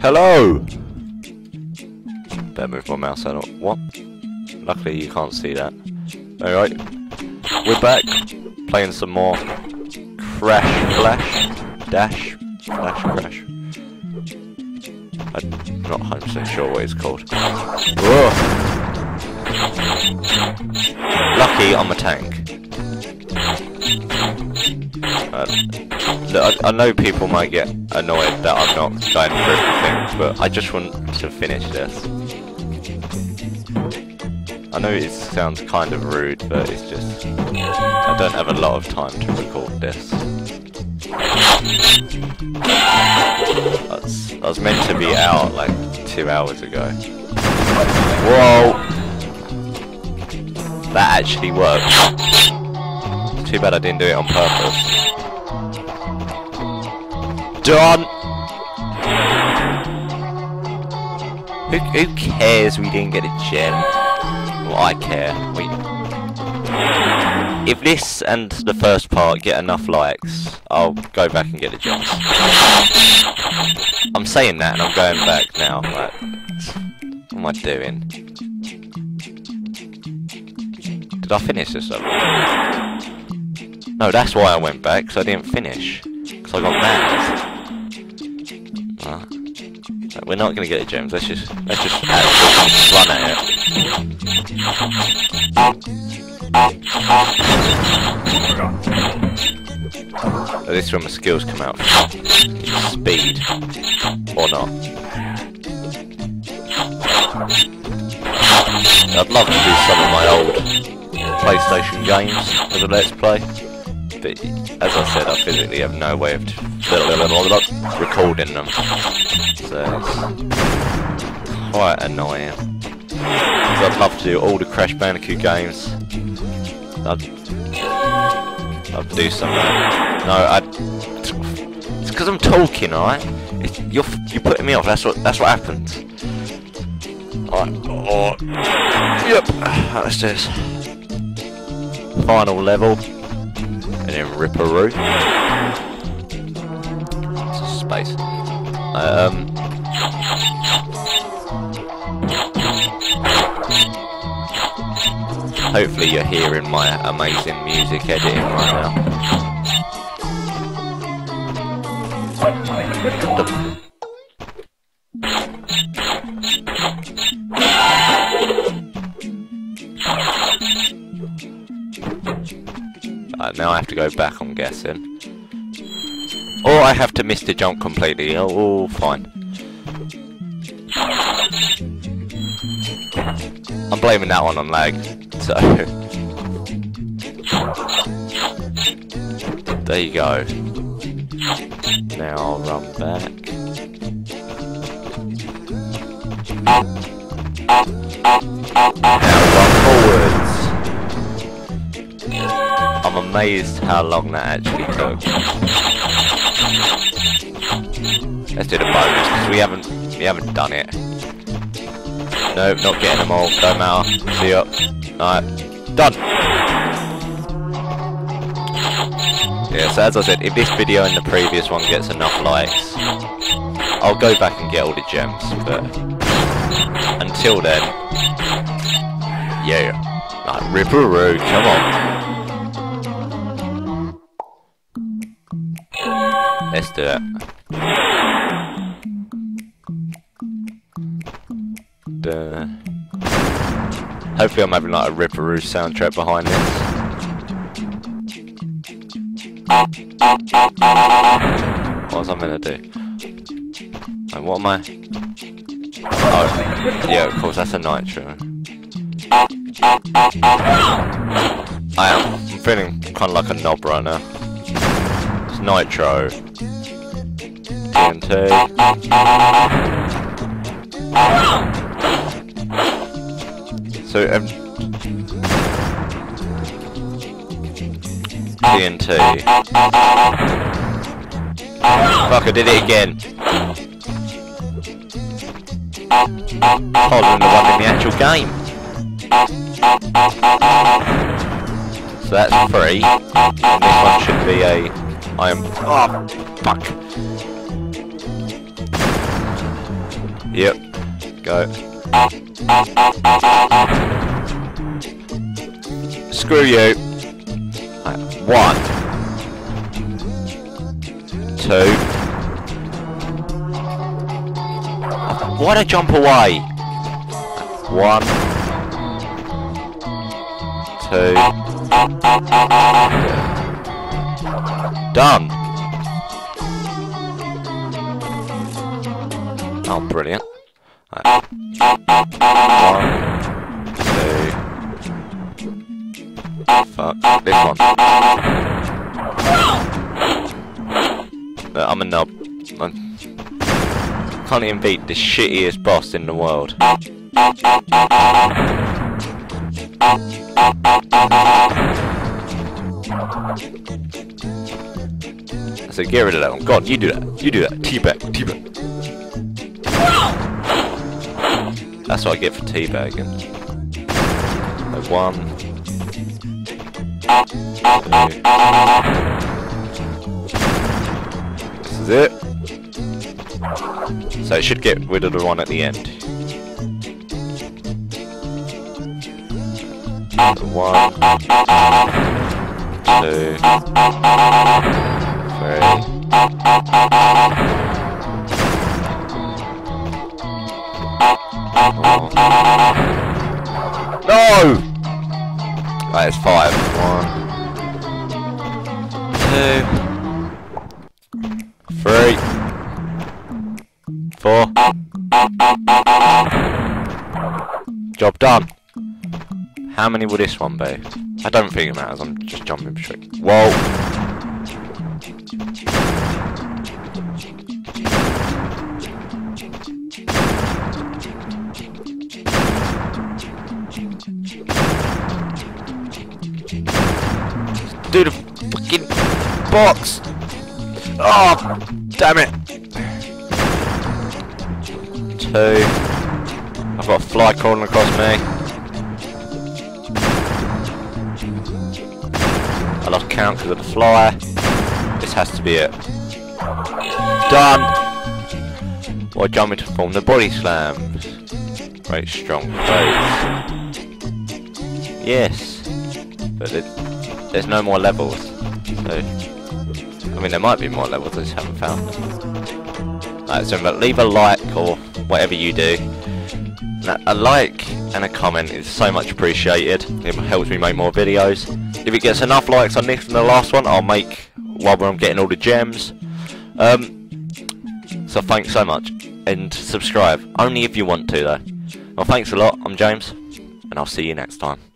Hello! Better move my mouse out. What? Luckily you can't see that. Alright. We're back. Playing some more Crash Flash. Dash. Flash Crash. I'm not 100% sure what it's called. Whoa. Lucky I'm a tank. I know people might get annoyed that I'm not going for everything, but I just want to finish this. I know it sounds kind of rude, but it's just... I don't have a lot of time to record this. I was meant to be out like 2 hours ago. Whoa! That actually worked. Too bad I didn't do it on purpose. Done! Who cares we didn't get a gem? Well, I care. If this and the first part get enough likes, I'll go back and get a gem. I'm saying that and I'm going back now. Like, what am I doing? Did I finish this up? No, that's why I went back, because I didn't finish. Because I got mad. Nah. We're not going to get the gems, let's just run at it. At least when my skills come out. Speed. Or not. I'd love to do some of my old PlayStation games as a Let's Play. But as I said, I physically have no way of recording them, so it's quite annoying. Because I'd love to do all the Crash Bandicoot games. I'd do some of them. No, it's because I'm talking, alright? You're putting me off. That's what happens. Alright. Oh. Yep. Let's do this. Final level. And then Ripper Roo. Space. Hopefully you're hearing my amazing music editing right now. Now I have to go back, I'm guessing. Or I have to miss the jump completely. Oh, fine. I'm blaming that one on lag, so... There you go. Now I'll run back. Now run forwards. I'm amazed how long that actually took. Let's do the bonus, because we haven't done it. Nope, not getting them all, don't matter. See ya. Alright, done! Yeah, so as I said, if this video and the previous one gets enough likes, I'll go back and get all the gems, but until then, yeah. Like, Ripper Roo, come on. Let's do it. Hopefully I'm having like a Ripper Roo soundtrack behind this. What was I meant to do? And what am I? Oh, yeah, of course, that's a nitro. I'm feeling kind of like a knob right now. It's nitro. TNT. So, TNT. Fuck, I did it again. Harder than the one in the actual game. So that's free. And this one should be a... I am... Oh, fuck. Yep. Go. Screw you. Right. 1. 2. Why'd I jump away? 1. 2. Done. Oh, brilliant. Right. 1, 2. Fuck. This one. I'm a knob. I can't even beat the shittiest boss in the world. I said, get rid of that one. God, you do that. You do that. Teabag. That's what I get for teabagging. 1. 2. This is it. So it should get rid of the one at the end. 1. 2. 3. No! Right, it's 5. 1. 2. 3. 4. Job done. How many will this one be? I don't think it matters, I'm just jumping between. Whoa! Do the fucking box! Oh, damn it! 2. I've got a fly crawling across me. I lost count because of the fly. This has to be it. Done! Or jump into form the body slams. Great strong face. Yes. But there's no more levels, so I mean there might be more levels, I just haven't found them. Alright, so remember, leave a like or whatever you do. A like and a comment is so much appreciated, it helps me make more videos. If it gets enough likes on this and the last one, I'll make one where I'm getting all the gems. So thanks so much, and subscribe, only if you want to though. Well, thanks a lot, I'm James, and I'll see you next time.